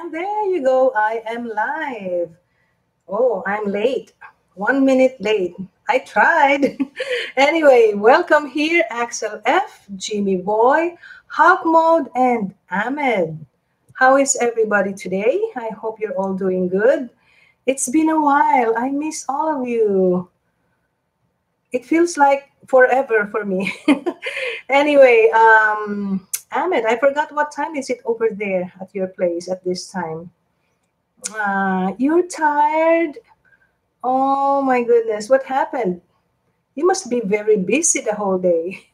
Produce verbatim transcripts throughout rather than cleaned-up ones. And there you go. I am live. Oh, I'm late. One minute late. I tried. Anyway, welcome here, Axel F, Jimmy Boy, Hawk Mode, and Ahmed. How is everybody today? I hope you're all doing good. It's been a while. I miss all of you. It feels like forever for me. Anyway, um, Ahmed, I forgot what time is it over there at your place at this time. Uh, you're tired. Oh my goodness, what happened? You must be very busy the whole day.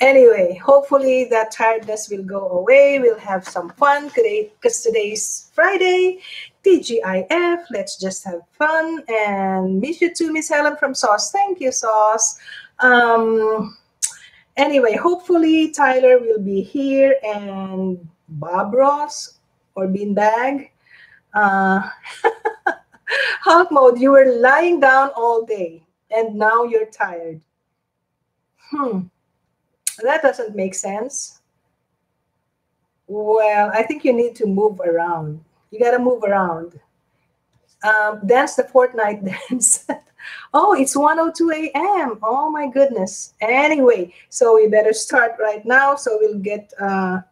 Anyway, hopefully that tiredness will go away. We'll have some fun today because today's Friday, T G I F. Let's just have fun. And miss you too, Miss Helen from Sauce. Thank you, Sauce. Um, anyway, hopefully Tyler will be here and Bob Ross or Beanbag. Uh, Hawk Mode, you were lying down all day and now you're tired. Hmm. That doesn't make sense. Well, I think you need to move around. You got to move around. Um, dance the Fortnite dance. Oh, it's one oh two a m Oh, my goodness. Anyway, so we better start right now. So we'll get uh,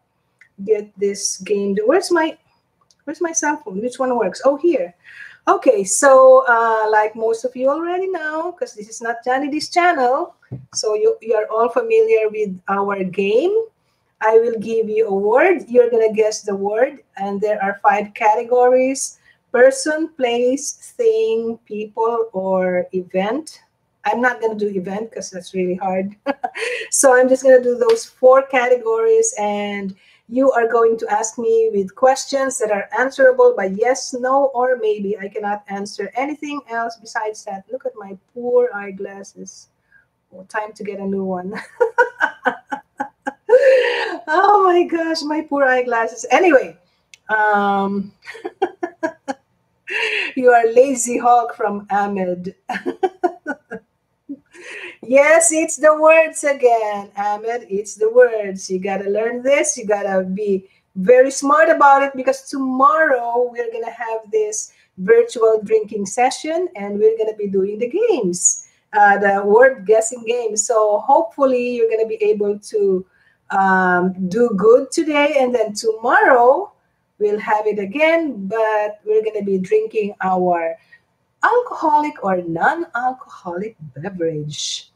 get this game. Where's my, where's my cell phone? Which one works? Oh, here. Okay, so uh, like most of you already know, because this is not Johnny Dee's channel, so you, you are all familiar with our game. I will give you a word. You're going to guess the word, and there are five categories: person, place, thing, people, or event. I'm not going to do event because that's really hard. So I'm just going to do those four categories, and you are going to ask me with questions that are answerable by yes, no, or maybe. I cannot answer anything else besides that. Look at my poor eyeglasses. Oh, time to get a new one. Oh my gosh, my poor eyeglasses. Anyway, um, you are Lazy Hawk from Ahmed. Yes, it's the words again, Ahmed. It's the words. You got to learn this. You got to be very smart about it because tomorrow we're going to have this virtual drinking session and we're going to be doing the games, uh, the word guessing game. So hopefully you're going to be able to um, do good today, and then tomorrow we'll have it again, but we're going to be drinking our alcoholic or non-alcoholic beverage.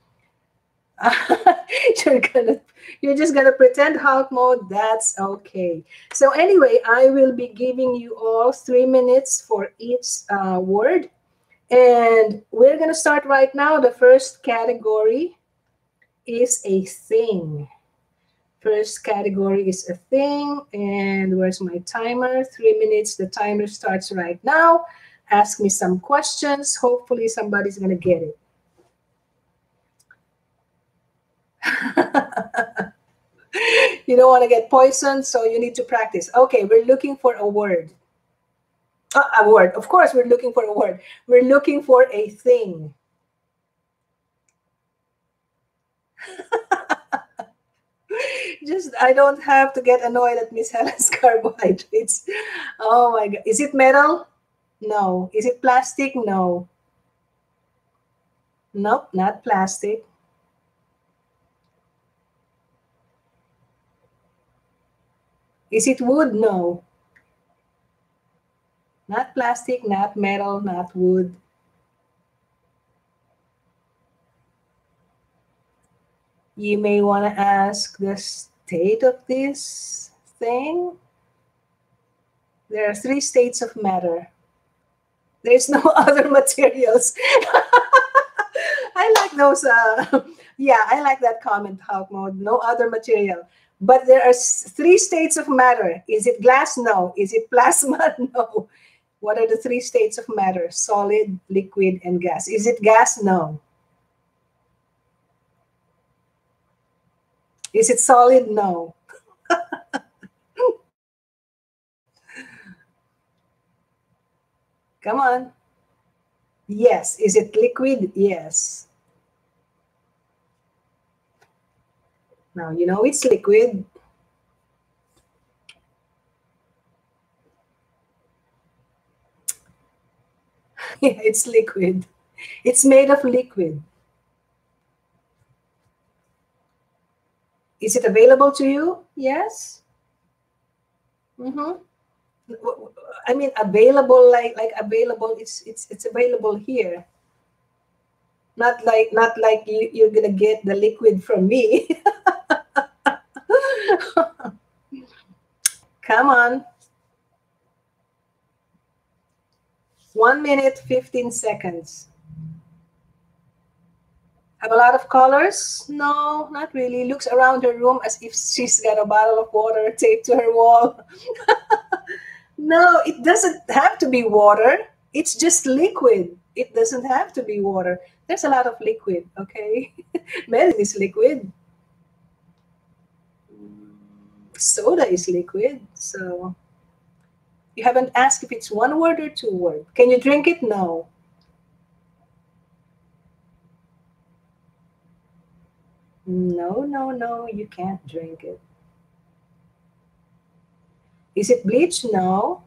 you're gonna, you're just gonna pretend Hawk Mode. That's okay. So anyway, I will be giving you all three minutes for each uh, word, and we're gonna start right now. The first category is a thing. First category is a thing, and where's my timer? Three minutes. The timer starts right now. Ask me some questions. Hopefully, somebody's gonna get it. You don't want to get poisoned, so you need to practice. Okay, we're looking for a word. Uh, a word. Of course, we're looking for a word. We're looking for a thing. Just, I don't have to get annoyed at Miss Helen's carbohydrates. Oh my God. Is it metal? No. Is it plastic? No. Nope, not plastic. Is it wood? No. Not plastic, not metal, not wood. You may want to ask the state of this thing. There are three states of matter. There's no other materials. I like those. Uh, yeah, I like that comment, Hawk Mode. No other material. But there are three states of matter. Is it glass? No. Is it plasma? No. What are the three states of matter? Solid, liquid, and gas. Is it gas? No. Is it solid? No. Come on. Yes. Is it liquid? Yes. Now, you know it's liquid. it's liquid. It's made of liquid. Is it available to you? Yes. Mm-hmm. I mean, available like like available. It's it's it's available here. Not like not like you you're gonna get the liquid from me. Come on. One minute, fifteen seconds. Have a lot of colors? No, not really. Looks around her room as if she's got a bottle of water taped to her wall. No, it doesn't have to be water. It's just liquid. It doesn't have to be water. There's a lot of liquid, okay? Melon is liquid. Soda is liquid. So you haven't asked if it's one word or two word. Can you drink it? No. No, no, no, you can't drink it. Is it bleach? No.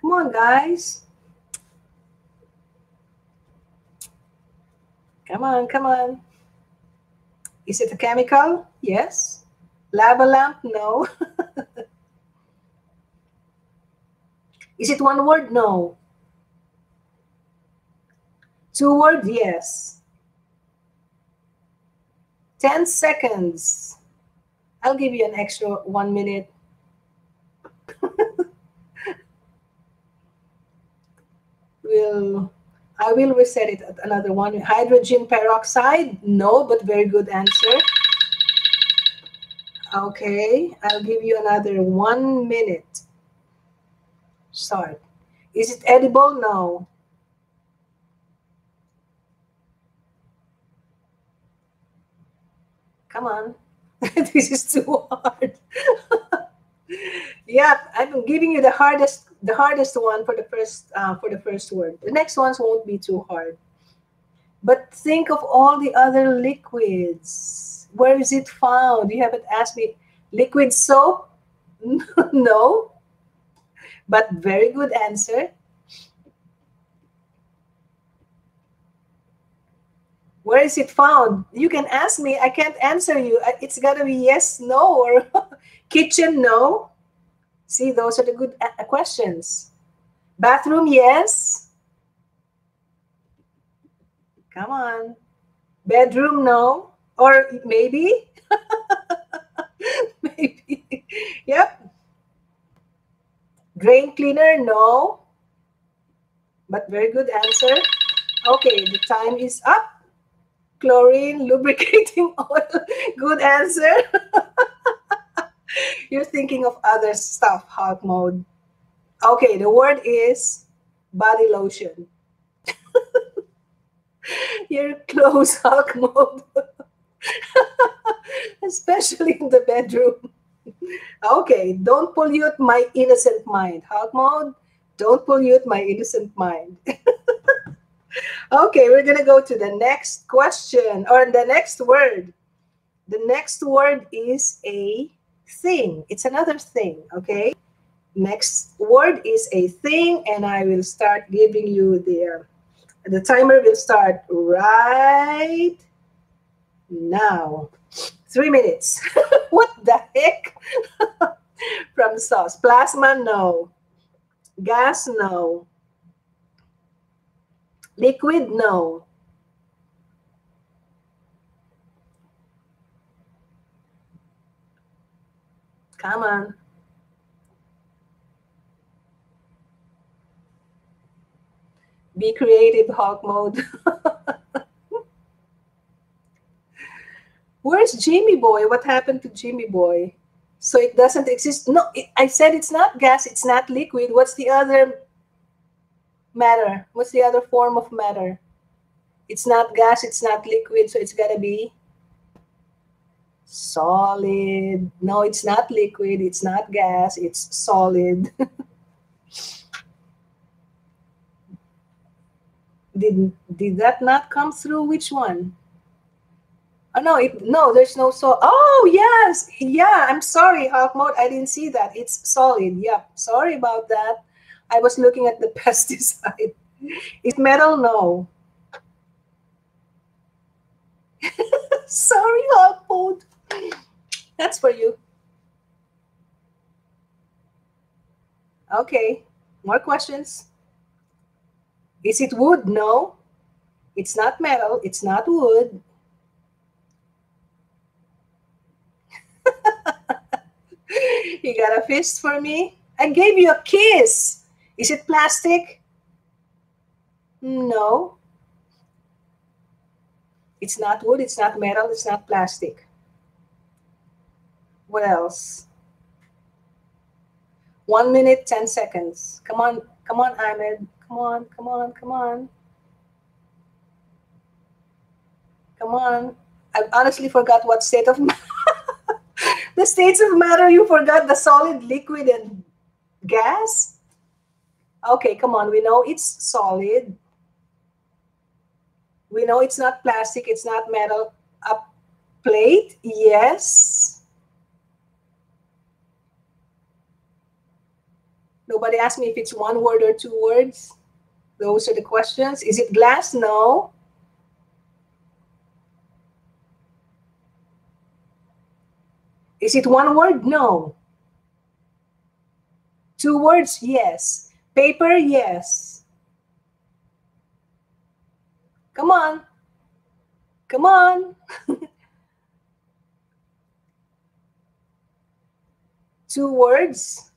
Come on, guys. Come on, come on. Is it a chemical? Yes. Lava lamp? No. Is it one word? No. Two words, yes. Ten seconds. I'll give you an extra one minute. We'll, I will reset it at another one. Hydrogen peroxide? No, but very good answer. Okay, I'll give you another one minute. Start. Is it edible? No. Come on, this is too hard. Yeah, I'm giving you the hardest, the hardest one for the first, uh, for the first word. The next ones won't be too hard. But think of all the other liquids. Where is it found? You haven't asked me. Liquid soap? No. But very good answer. Where is it found? You can ask me. I can't answer you. It's got to be yes, no, or kitchen, no. See, those are the good questions. Bathroom, yes. Come on. Bedroom, no. Or maybe. Maybe. Yep. Drain cleaner, no. But very good answer. Okay, the time is up. Chlorine, lubricating oil. Good answer. You're thinking of other stuff, hot mode. Okay, the word is body lotion. You're close, hot mode. Especially in the bedroom. Okay, don't pollute my innocent mind. Hot mode, don't pollute my innocent mind. Okay, we're going to go to the next question or the next word. The next word is a thing. It's another thing, okay? Next word is a thing, and I will start giving you the, uh, the timer will start right now. Three minutes. What the heck? From sauce. Plasma, no. Gas, no. Liquid, no. Come on. Be creative, hawk mode. Where's Jimmy Boy? What happened to Jimmy Boy? So it doesn't exist. No, it, I said it's not gas. It's not liquid. What's the other? Matter. What's the other form of matter? It's not gas, it's not liquid, so it's got to be solid. No, it's not liquid, it's not gas, it's solid. Did, did that not come through? Which one? Oh, no, it, no, there's no solid. Oh, yes. Yeah, I'm sorry, Hawk Mode. I didn't see that. It's solid. Yeah, sorry about that. I was looking at the pesticide. Is metal? No. Sorry, Hawk Mode. That's for you. Okay, more questions. Is it wood? No. It's not metal. It's not wood. You got a fist for me? I gave you a kiss. Is it plastic? No. It's not wood. It's not metal. It's not plastic. What else? One minute, ten seconds. Come on, come on, Ahmed. Come on, come on, come on. Come on. I honestly forgot what state of matter. The states of matter, you forgot the solid, liquid, and gas? Okay, come on. We know it's solid. We know it's not plastic. It's not metal. A plate? Yes. Nobody asked me if it's one word or two words. Those are the questions. Is it glass? No. Is it one word? No. Two words? Yes. Paper? Yes. Come on. Come on. Two words?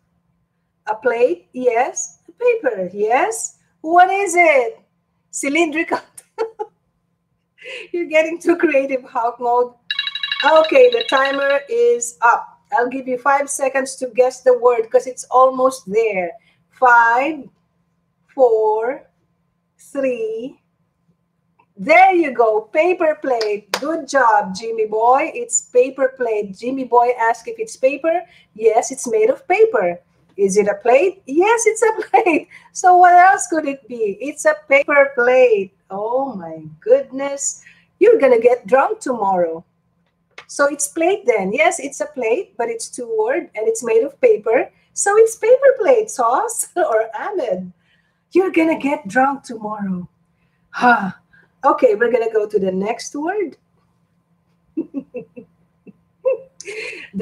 A plate, yes. A paper, yes. What is it? Cylindrical. You're getting too creative, Hawk Mode. Okay, the timer is up. I'll give you five seconds to guess the word because it's almost there. Five, four, three. There you go. Paper plate. Good job, Jimmy Boy. It's paper plate. Jimmy Boy asked if it's paper. Yes, it's made of paper. Is it a plate? Yes, it's a plate. So what else could it be? It's a paper plate. Oh, my goodness. You're going to get drunk tomorrow. So it's plate then. Yes, it's a plate, but it's two word, and it's made of paper. So it's paper plate, Sauce or Ahmed. You're going to get drunk tomorrow. Huh. Okay, we're going to go to the next word. The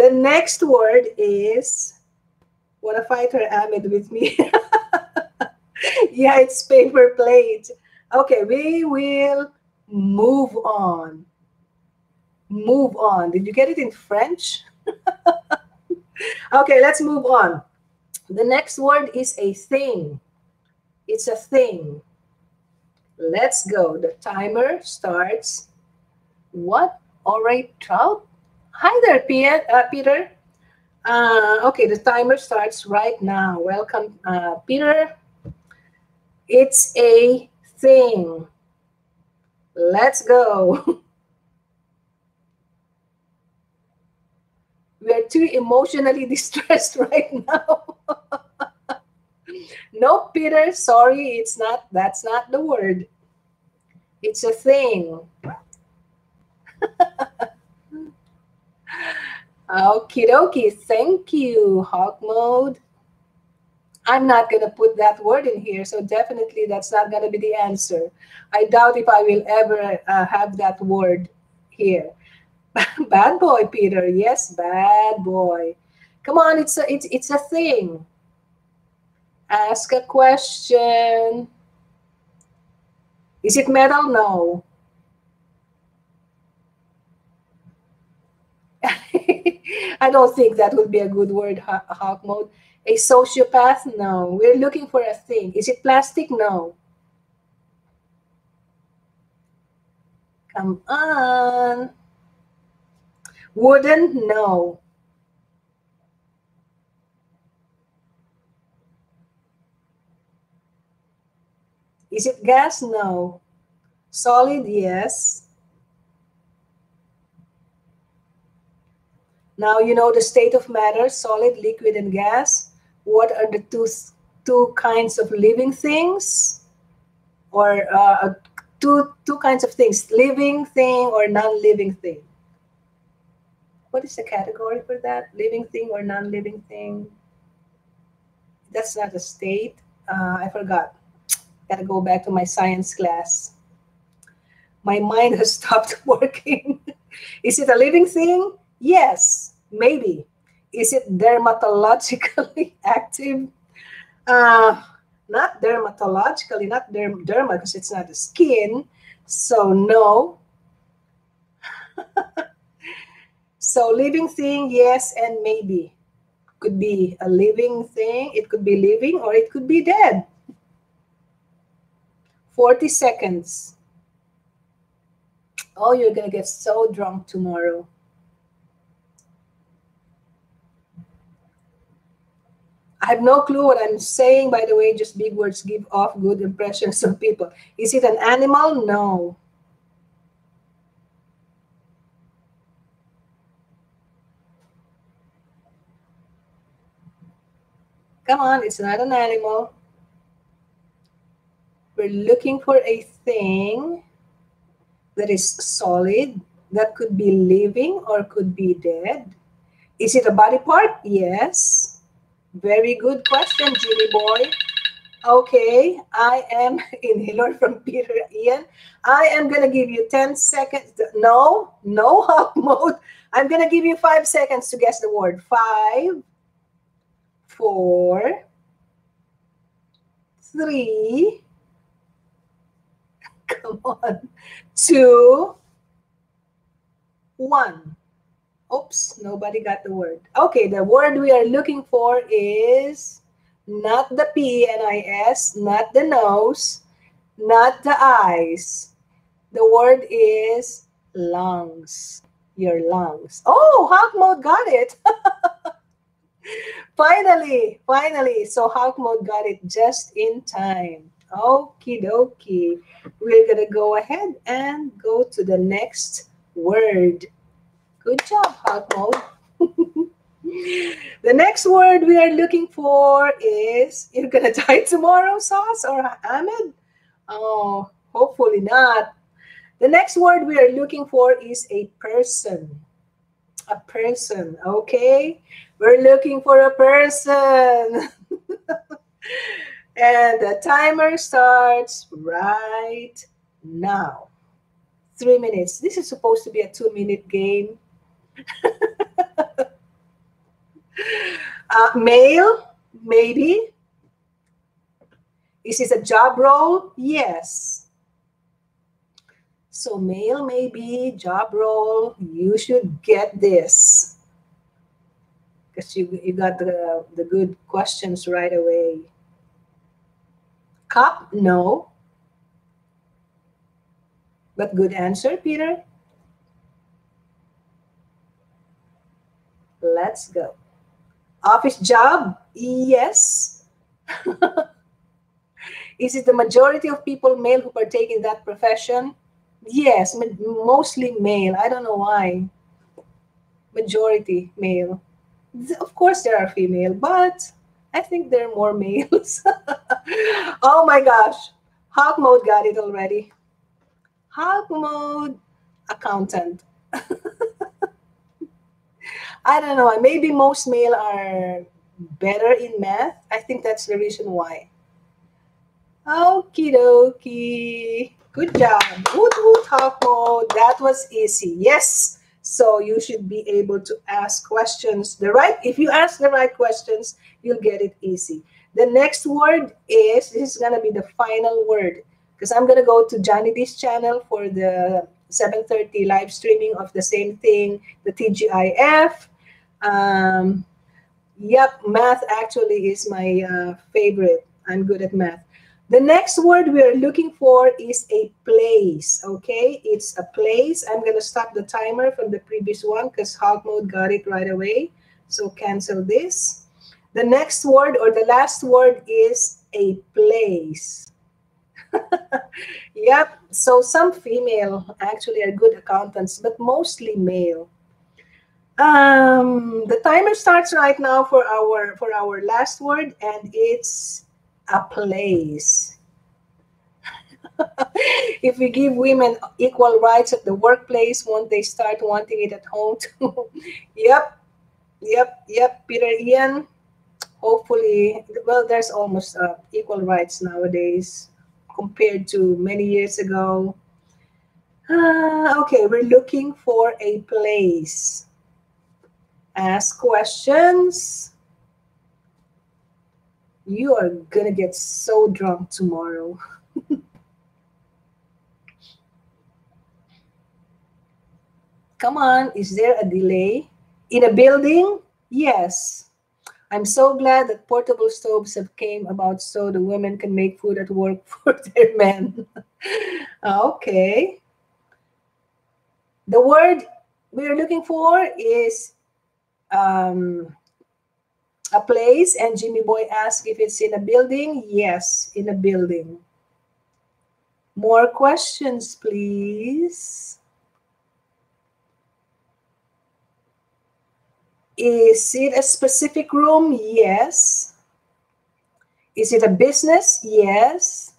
next word is... Want to fight her, Ahmed, with me? Yeah, it's paper plate. Okay, we will move on. Move on. Did you get it in French? Okay, let's move on. The next word is a thing. It's a thing. Let's go. The timer starts. What? All right, trout? Hi there, Pierre, uh, Peter. Uh, okay, the timer starts right now. Welcome, uh, Peter. It's a thing. Let's go. We are too emotionally distressed right now. No, Peter, sorry, it's not. That's not the word. It's a thing. Okie dokie, thank you, Hawk Mode. I'm not going to put that word in here, so definitely that's not going to be the answer. I doubt if I will ever uh, have that word here. Bad boy, Peter. Yes, bad boy. Come on, it's a, it's, it's a thing. Ask a question. Is it metal? No. I don't think that would be a good word, Hawk Mode. A sociopath? No. We're looking for a thing. Is it plastic? No. Come on. Wooden? No. Is it gas? No. Solid? Yes. Now you know the state of matter, solid, liquid, and gas. What are the two, two kinds of living things? Or uh, two, two kinds of things, living thing or non-living thing. what is the category for that? Living thing or non-living thing? That's not a state. Uh, I forgot. Gotta go back to my science class. My mind has stopped working. Is it a living thing? Yes, maybe. Is it dermatologically active? Uh, not dermatologically, not derm derma, because it's not the skin. So no. So living thing, yes, and maybe. Could be a living thing. It could be living or it could be dead. forty seconds. Oh, you're going to get so drunk tomorrow. I have no clue what I'm saying, by the way. Just big words give off good impressions of people. Is it an animal? No. Come on, it's not an animal. We're looking for a thing that is solid, that could be living or could be dead. Is it a body part? Yes. Very good question, Jimmy boy. Okay, I am inhaler from Peter Ian. I am going to give you ten seconds. No, no hot mode. I'm going to give you five seconds to guess the word. Five, four, three, come on, two, one. Oops, nobody got the word. Okay, the word we are looking for is not the P N I S, not the nose, not the eyes. The word is lungs, your lungs. Oh, Hawk Mode got it. Finally, finally. So Hawk Mode got it just in time. Okie dokie. We're going to go ahead and go to the next word. Good job, Hawk Mode. The next word we are looking for is, you're going to die tomorrow, Sauce or Ahmed? Oh, hopefully not. The next word we are looking for is a person. A person, okay? We're looking for a person. And the timer starts right now. Three minutes. This is supposed to be a two-minute game. uh, male, maybe. Is this a job role? Yes. So male, maybe, job role. You should get this. Because you, you got the, the good questions right away. Cup? No. But good answer, Peter. Let's go. Office job? Yes. Is it the majority of people male who partake in that profession? Yes, mostly male. I don't know why. Majority male. Of course there are female, but I think there are more males. Oh my gosh. Hawk Mode got it already. Hawk Mode accountant. I don't know. Maybe most male are better in math. I think that's the reason why. Okie dokie. Good job. Woot woot, Hawk Mode. That was easy. Yes. So you should be able to ask questions. The right, if you ask the right questions, you'll get it easy. The next word is, this is going to be the final word, because I'm going to go to Johnny Dee's channel for the seven thirty live streaming of the same thing, the T G I F. Um, yep, math actually is my uh, favorite. I'm good at math. The next word we are looking for is a place, okay? It's a place. I'm going to stop the timer from the previous one because Hawk Mode got it right away. So cancel this. The next word or the last word is a place. Yep. So some female actually are good accountants, but mostly male. Um, the timer starts right now for our, for our last word, and it's... a place. if we give women equal rights at the workplace, won't they start wanting it at home too? Yep, yep, yep, Peter Ian. Hopefully, well, there's almost uh, equal rights nowadays compared to many years ago. Uh, okay, we're looking for a place. Ask questions. You are gonna get so drunk tomorrow. Come on, is there a delay? In a building? Yes. I'm so glad that portable stoves have came about so the women can make food at work for their men. Okay. The word we're looking for is um, a place, and Jimmy Boy asked if it's in a building. Yes, in a building. More questions, please. Is it a specific room? Yes. Is it a business? Yes.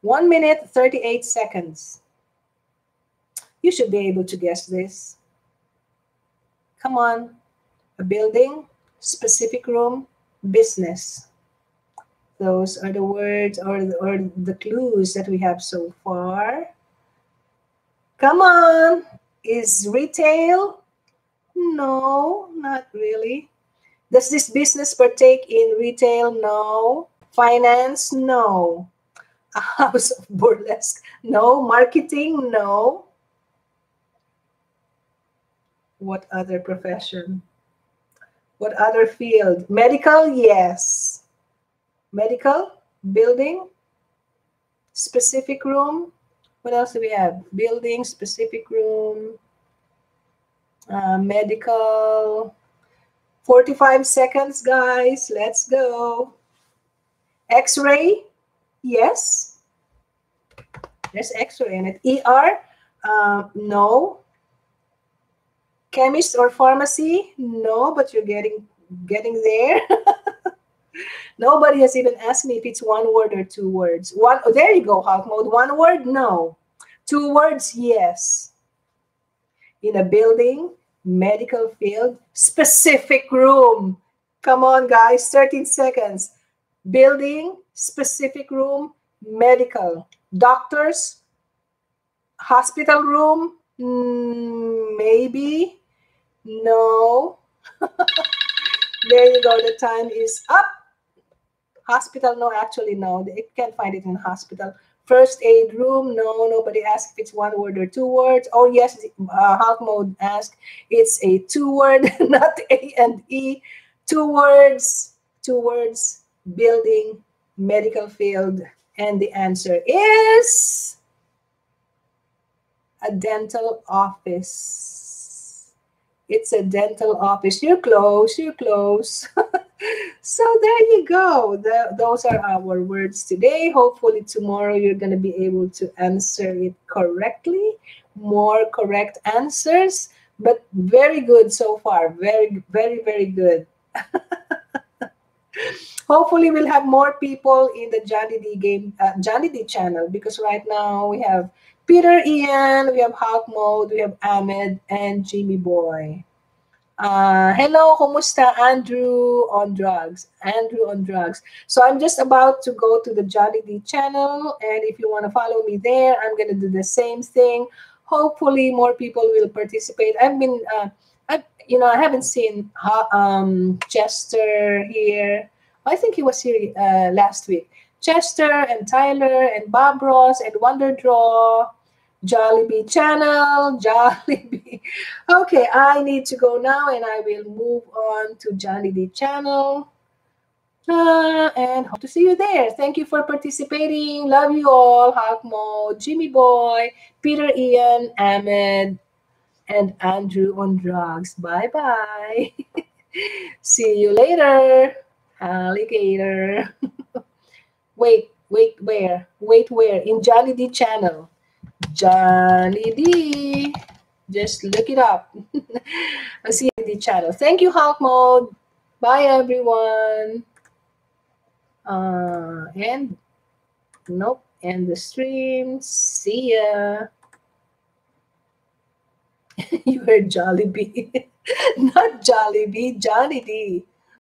One minute, thirty-eight seconds. You should be able to guess this. Come on. A building, specific room, business. Those are the words or, or the clues that we have so far. Come on. Is retail? No, not really. Does this business partake in retail? No. Finance? No. A house of burlesque? No. Marketing? No. What other profession? What other field? Medical? Yes. Medical? Building? Specific room? What else do we have? Building, specific room, uh, medical. forty-five seconds, guys. Let's go. X-ray? Yes. There's X-ray in it. E R? Uh, no. Chemist or pharmacy? No, but you're getting getting there. Nobody has even asked me if it's one word or two words. One, oh, there you go, Hawk Mode. One word? No. Two words? Yes. In a building, medical field, specific room. Come on, guys. thirteen seconds. Building, specific room, medical. Doctors, hospital room, Mm, maybe. No. There you go. The time is up. Hospital, no, actually, no. It can't find it in hospital. First aid room, no. Nobody asked if it's one word or two words. Oh, yes. Uh, Hulk Mode asked. It's a two word, not A and E. Two words. Two words. Building, medical field. And the answer is a dental office. It's a dental office. You're close, you're close. So there you go. The, those are our words today. Hopefully tomorrow you're going to be able to answer it correctly. More correct answers, but very good so far. Very, very, very good. Hopefully we'll have more people in the Johnny Dee game, uh, Johnny Dee channel, because right now we have Peter Ian, we have Hawk Mode, we have Ahmed, and Jimmy Boy. Uh, hello, kumusta, Andrew on drugs. Andrew on drugs. So I'm just about to go to the Johnny Dee channel, and if you want to follow me there, I'm going to do the same thing. Hopefully more people will participate. I've been, uh, I, you know, I haven't seen um, Chester here. I think he was here uh, last week. Chester and Tyler and Bob Ross and Wonder Draw, Jollibee Channel, Jollibee. Okay, I need to go now, and I will move on to Johnny Dee Channel. Uh, and hope to see you there. Thank you for participating. Love you all. Hawk Mode, Jimmy Boy, Peter Ian, Ahmed, and Andrew on drugs. Bye-bye. See you later, alligator. Wait, wait, where? Wait, where? In Johnny Dee channel. Johnny Dee. Just look it up. I'll see you in the channel. Thank you, Hawk Mode. Bye, everyone. Uh, and Nope. End the stream. See ya. You heard Jollibee. Not Jollibee, Johnny Dee.